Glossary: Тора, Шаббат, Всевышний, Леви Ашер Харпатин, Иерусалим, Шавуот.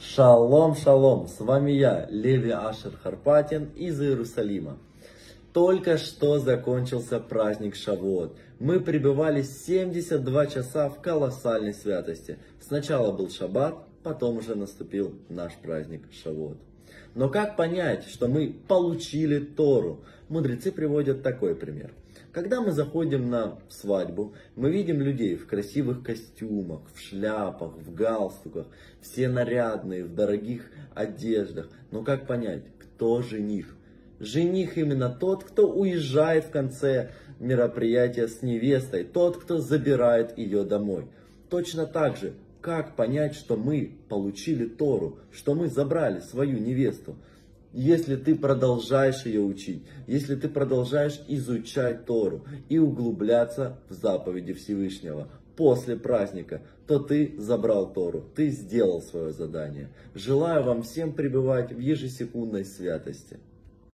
Шалом, шалом! С вами я, Леви Ашер Харпатин из Иерусалима. Только что закончился праздник Шавуот. Мы пребывали 72 часа в колоссальной святости. Сначала был Шаббат, потом уже наступил наш праздник Шавуот. Но как понять, что мы получили Тору? Мудрецы приводят такой пример. Когда мы заходим на свадьбу, мы видим людей в красивых костюмах, в шляпах, в галстуках, все нарядные, в дорогих одеждах. Но как понять, кто жених? Жених именно тот, кто уезжает в конце мероприятия с невестой, тот, кто забирает ее домой. Точно так же, как понять, что мы получили Тору, что мы забрали свою невесту? Если ты продолжаешь ее учить, если ты продолжаешь изучать Тору и углубляться в заповеди Всевышнего после праздника, то ты забрал Тору, ты сделал свое задание. Желаю вам всем пребывать в ежесекундной святости.